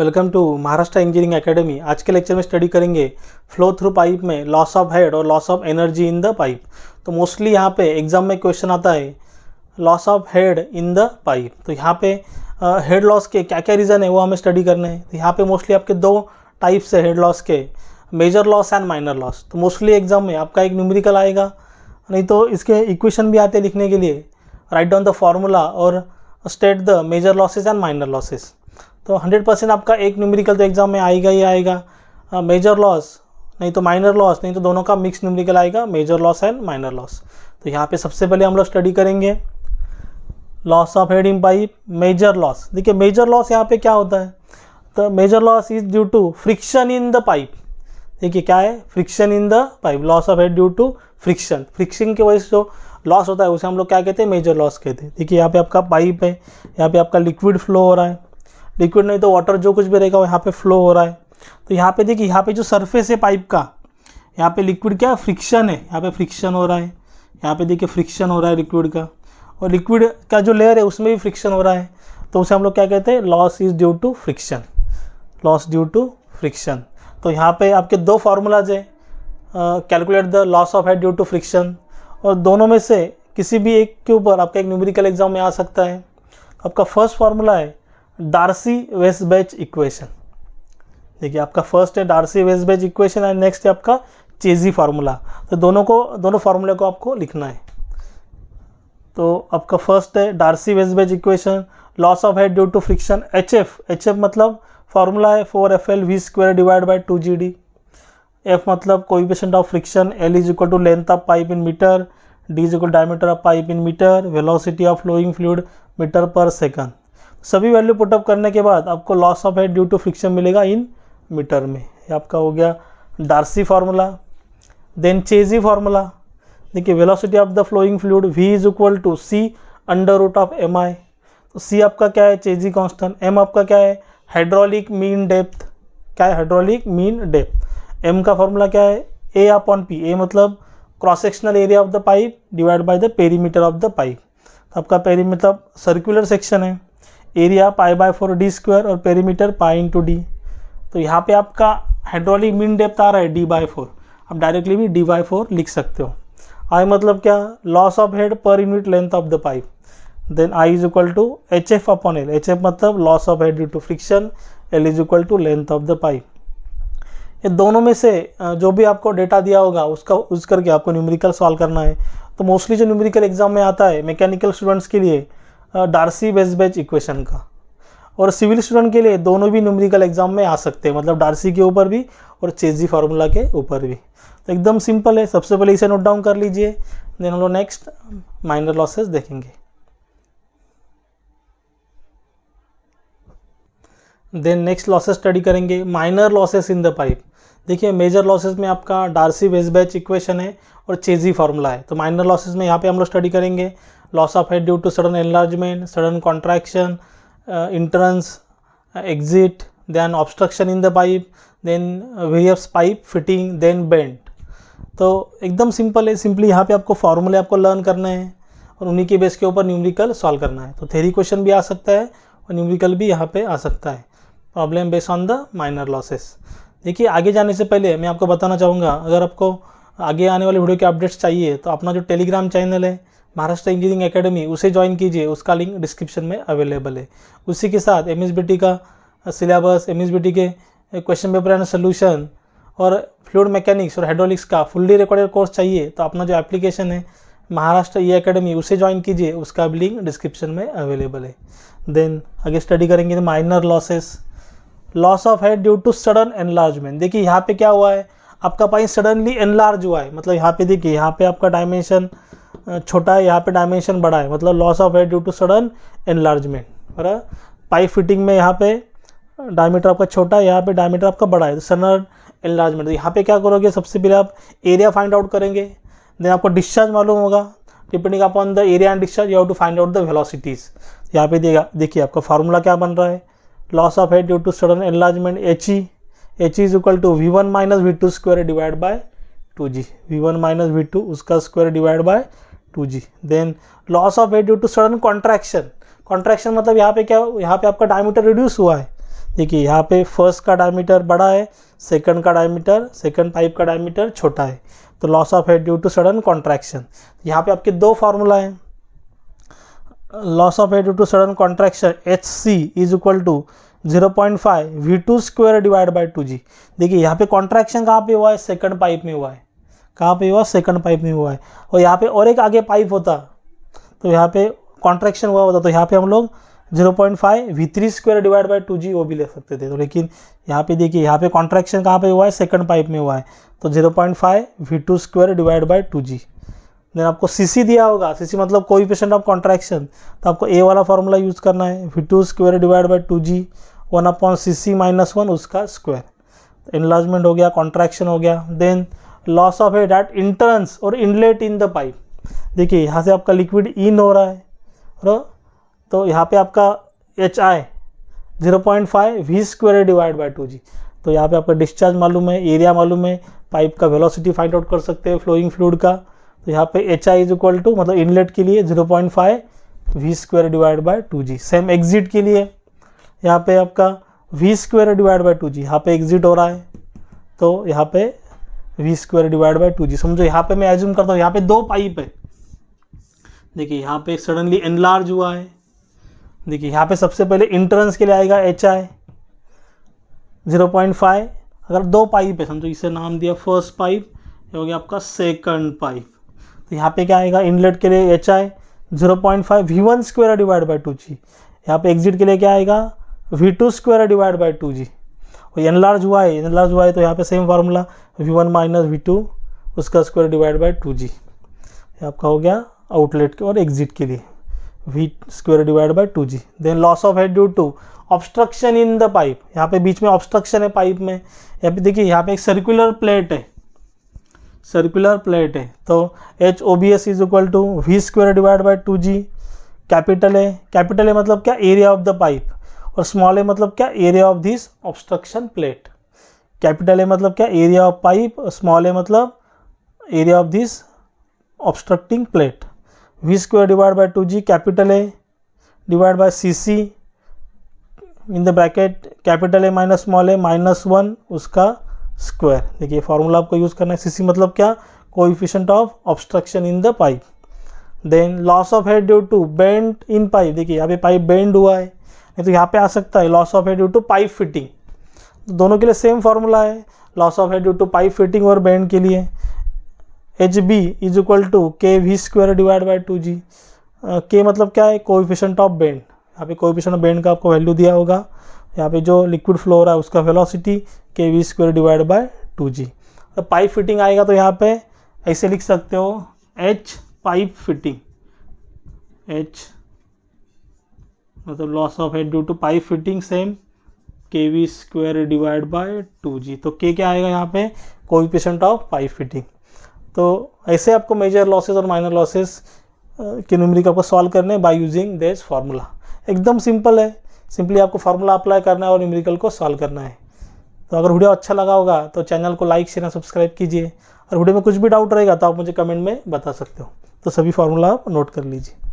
Welcome to Maharashtra engineering academy. आज के lecture में स्टडी करेंगे फ्लो थ्रू पाइप में लॉस ऑफ हेड और loss of energy in the pipe. तो मोस्टली यहाँ पे एग्जाम में क्वेश्चन आता है loss of head in the pipe. तो यहाँ पे हेड लॉस के क्या क्या रीज़न है वो हमें स्टडी करने हैं। तो यहाँ पे मोस्टली आपके दो टाइप्स है हेड लॉस के, major loss and minor loss. तो मोस्टली एग्जाम में आपका एक न्यूमेरिकल आएगा, नहीं तो इसके इक्वेशन भी आते हैं लिखने के लिए, राइट डाउन द फार्मूला और state the major losses and minor losses. तो 100% आपका एक न्यूमेरिकल तो एग्जाम में आएगा ही आएगा, मेजर लॉस नहीं तो माइनर लॉस, नहीं तो दोनों का मिक्स न्यूमेरिकल आएगा, major loss and minor loss. तो यहाँ पे सबसे पहले हम लोग स्टडी करेंगे loss of head in pipe, major loss. देखिए मेजर लॉस यहाँ पे क्या होता है, तो major loss is due to friction in the pipe. देखिए क्या है, friction in the pipe, loss of head due to friction. Friction की वजह से जो लॉस होता है उसे हम लोग क्या कहते हैं, मेजर लॉस कहते हैं। देखिए यहाँ पे आपका पाइप है, यहाँ पे आपका लिक्विड फ्लो हो रहा है, लिक्विड नहीं तो वाटर जो कुछ भी रहेगा वो यहाँ पे फ्लो हो रहा है। तो यहाँ पे देखिए, यहाँ पे जो सरफेस है पाइप का, यहाँ पे लिक्विड क्या फ्रिक्शन है, यहाँ पे फ्रिक्शन हो रहा है, यहाँ पे देखिए फ्रिक्शन हो रहा है लिक्विड का, और लिक्विड का जो लेयर है उसमें भी फ्रिक्शन हो रहा है। तो उसे हम लोग क्या कहते हैं, loss is due to friction, loss due to friction. तो यहाँ पे आपके दो फार्मूलाज है, calculate the loss of head due to friction, और दोनों में से किसी भी एक के ऊपर आपका एक न्यूमेरिकल एग्जाम में आ सकता है। आपका फर्स्ट फार्मूला है डार्सी-वेस्बैच इक्वेशन। देखिए आपका फर्स्ट है डार्सी-वेस्बैच इक्वेशन एंड नेक्स्ट है आपका चेजी फार्मूला। तो दोनों फार्मूले को आपको लिखना है। तो आपका फर्स्ट है Darcy Weisbach equation, loss of head due to friction H F मतलब फार्मूला है 4FL V² / 2GD। एफ मतलब coefficient of friction, L is equal to length of pipe in metre, D is equal diameter of pipe in metre, velocity of flowing fluid metre per second. सभी value put up करने के बाद आपको loss of head due to friction मिलेगा in metre में। ये आपका हो गया Darcy formula. Then Chezy formula, देखिए velocity of the flowing fluid we is equal to C√MI। तो सी आपका क्या है, चेजी कॉन्स्टेंट, एम आपका क्या है, हाइड्रोलिक मीन डेप्थ। क्या है, हाइड्रोलिक मीन डेप्थ। एम का फॉर्मूला क्या है, A/P। ए मतलब cross sectional area of the pipe divide by the perimeter of the pipe. आपका पेरी मतलब सर्कुलर सेक्शन है, एरिया π/4D² और पेरीमीटर π×D। तो यहाँ पे आपका हाइड्रोलिक मीन डेप्थ आ रहा है D/4, आप डायरेक्टली भी D/4 लिख सकते हो। आई मतलब क्या, loss of head per unit length of the pipe. Then I is equal to HF/L। HF मतलब loss of head due to friction, L is equal to length of the pipe. ये दोनों में से जो भी आपको डेटा दिया होगा उसका यूज करके आपको न्यूमेरिकल सॉल्व करना है। तो मोस्टली जो न्यूमेरिकल एग्जाम में आता है मैकेनिकल स्टूडेंट्स के लिए डार्सी-वेस्बैच इक्वेशन का, और सिविल स्टूडेंट के लिए दोनों भी न्यूमेरिकल एग्जाम में आ सकते हैं, मतलब डार्सी के ऊपर भी और चेजी फार्मूला के ऊपर भी। तो एकदम सिंपल है, सबसे पहले इसे नोट डाउन कर लीजिए, देन हम लोग नेक्स्ट माइनर लॉसेज देखेंगे। देन नेक्स्ट लॉसेज स्टडी करेंगे minor losses in the pipe. देखिए मेजर लॉसेज में आपका डार्सी-वेस्बैच इक्वेशन है और चेजी फार्मूला है। तो माइनर लॉसेज में यहाँ पे हम लोग स्टडी करेंगे loss of head due to sudden enlargement, sudden contraction, entrance, exit, then obstruction in the pipe, then various pipe fitting, then bend. तो एकदम सिंपल है, सिंपली यहाँ पे आपको फार्मूले आपको लर्न करने हैं और उन्हीं के बेस के ऊपर न्यूमेरिकल सॉल्व करना है। तो थ्योरी क्वेश्चन भी आ सकता है और न्यूमेरिकल भी यहाँ पे आ सकता है, problem based on the minor losses. देखिए आगे जाने से पहले मैं आपको बताना चाहूँगा, अगर आपको आगे आने वाले वीडियो के अपडेट्स चाहिए तो अपना जो टेलीग्राम चैनल है महाराष्ट्र इंजीनियरिंग एकेडमी, उसे ज्वाइन कीजिए, उसका लिंक डिस्क्रिप्शन में अवेलेबल है। उसी के साथ MSBTE का सिलेबस, MSBTE के क्वेश्चन पेपर एंड सोल्यूशन, और फ्लूइड मैकेनिक्स और हाइड्रोलिक्स का फुल्ली रिकॉर्डेड कोर्स चाहिए तो अपना जो एप्लीकेशन है महाराष्ट्र ई एकेडमी, उसे ज्वाइन कीजिए, उसका भी लिंक डिस्क्रिप्शन में अवेलेबल है। देन आगे स्टडी करेंगे तो minor losses, loss of head due to sudden enlargement. देखिए यहाँ पे क्या हुआ है, आपका पाइप सडनली एनलार्ज हुआ है, मतलब यहाँ पे देखिए यहाँ पे आपका डायमेंशन छोटा है, यहाँ पे डायमेंशन बड़ा है, मतलब loss of head due to sudden enlargement. बराबर, पाइप फिटिंग में यहाँ पे डायमीटर आपका छोटा है, यहाँ पे डायमीटर आपका बड़ा है, तो सडन एनलार्जमेंट। यहाँ पे क्या करोगे, सबसे पहले आप एरिया फाइंड आउट करेंगे, देन आपको डिस्चार्ज मालूम होगा, depending upon the area and discharge you have to find out the velocities. यहाँ पे देखिए आपका फार्मूला क्या बन रहा है, loss of head due to sudden enlargement HE is equal to V1 - V2² / 2G, V1 - V2 उसका square divide by 2G। Then loss of head due to sudden contraction, contraction मतलब यहाँ पे क्या, यहाँ पे आपका डायमीटर रिड्यूस हुआ है, देखिए यहाँ पे फर्स्ट का डायमीटर बड़ा है, सेकंड पाइप का डायमीटर छोटा है, तो loss of head due to sudden contraction. यहाँ पे आपके दो फार्मूला हैं, loss of head due to sudden contraction HC is equal to 0.5 V2² divide by 2G। देखिए यहाँ पे कॉन्ट्रैक्शन कहाँ पे हुआ है, सेकंड पाइप में हुआ है, और यहाँ पे और एक आगे पाइप होता तो यहाँ पे कॉन्ट्रैक्शन हुआ होता, तो यहाँ पे हम लोग 0.5 V3² डिवाइड बाई 2G वो भी ले सकते थे। तो लेकिन यहाँ पे देखिए यहाँ पे कॉन्ट्रैक्शन कहाँ पे हुआ है, सेकंड पाइप में हुआ है, तो 0.5 V2² divide by 2G। Then आपको CC दिया होगा, CC मतलब कोएफिशिएंट ऑफ कॉन्ट्रैक्शन, तो आपको ए वाला फार्मूला यूज़ करना है, V2² divide by 2G 1/CC - 1 उसका स्क्वायर। इनलार्जमेंट हो गया, कॉन्ट्रैक्शन हो गया। Then loss of head at entrance और इनलेट इन द पाइप। देखिए यहाँ से आपका लिक्विड इन हो रहा है, तो यहाँ पे आपका HI 0.5 V² divide by 2G। तो यहाँ पे आपका डिस्चार्ज मालूम है, एरिया मालूम है, पाइप का वेलोसिटी फाइंड आउट कर सकते हैं फ्लोइंग फ्लूड का। तो यहाँ पे HI इज इक्वल टू मतलब इनलेट के लिए 0.5 V² divide by 2G। Same exit के लिए यहाँ पे आपका V² डिवाइड बाई 2G, यहाँ पे एग्जिट हो रहा है तो यहाँ पे V² डिवाइड बाई 2G। समझो यहाँ पे मैं एज्यूम करता हूँ यहाँ पे दो पाइप है, देखिए यहाँ पे सडनली एनलार्ज हुआ है। देखिए यहाँ पे सबसे पहले इंट्रेंस के लिए आएगा HI 0.5। अगर दो पाइप है, समझो इसे नाम दिया फर्स्ट पाइप, ये हो गया आपका सेकंड पाइप, तो यहाँ पे क्या आएगा इनलेट के लिए HI 0.5 V1² divide by 2G। यहाँ पे एग्जिट के लिए क्या आएगा V2² डिवाइड बाई 2G। और एनलार्ज हुआ है, तो यहाँ पे सेम फार्मूला V1 - V2 उसका स्क्वायर डिवाइड बाई 2G। आपका हो गया आउटलेट के और एग्जिट के लिए V² divide by 2G। Then loss of head due to obstruction in the pipe, यहाँ पे बीच में ऑब्स्ट्रक्शन है पाइप में। यहाँ पे देखिए यहाँ पे एक सर्कुलर प्लेट है, तो HOBS is equal to V² divide by 2G। Capital है, मतलब क्या एरिया ऑफ द पाइप, और स्मॉल है मतलब क्या area of this obstruction plate. Capital है मतलब क्या एरिया ऑफ पाइप, स्मॉल है मतलब area of this obstructing plate. V² divide by 2G capital है divide by CC in the bracket capital है माइनस स्मॉल है -1 उसका स्क्वायर। देखिए फार्मूला आपको यूज़ करना है, CC मतलब क्या coefficient of obstruction in the pipe. Then loss of head due to bend in pipe, देखिए यहाँ पे पाइप बेंड हुआ है, नहीं तो यहाँ पे आ सकता है loss of head due to pipe fitting. दोनों के लिए सेम फार्मूला है, loss of head due to pipe fitting और बेंड के लिए HB is equal to KV² divide by 2G। K मतलब क्या है कोएफिशिएंट ऑफ बेंड, यहाँ पे कोएफिशिएंट ऑफ बेंड का आपको वैल्यू दिया होगा। यहाँ पे जो लिक्विड फ्लो हो रहा है उसका velocity KV² divide by 2G। तो पाइप फिटिंग आएगा तो यहाँ पे ऐसे लिख सकते हो H पाइप फिटिंग, H मतलब loss of head due to pipe fitting same KV² divide by 2G। तो K क्या आएगा यहाँ पे कोएफिशिएंट ऑफ पाइप फिटिंग। तो ऐसे आपको मेजर लॉसेस और माइनर लॉसेस के न्यूमेरिक आपको सॉल्व करने बाय यूजिंग दिस फार्मूला। एकदम सिंपल है, सिंपली आपको फार्मूला अप्लाई करना है और न्यूमेरिकल को सॉल्व करना है। तो अगर वीडियो अच्छा लगा होगा तो चैनल को लाइक शेयर सब्सक्राइब कीजिए, और वीडियो में कुछ भी डाउट रहेगा तो आप मुझे कमेंट में बता सकते हो। तो सभी फार्मूला आप नोट कर लीजिए।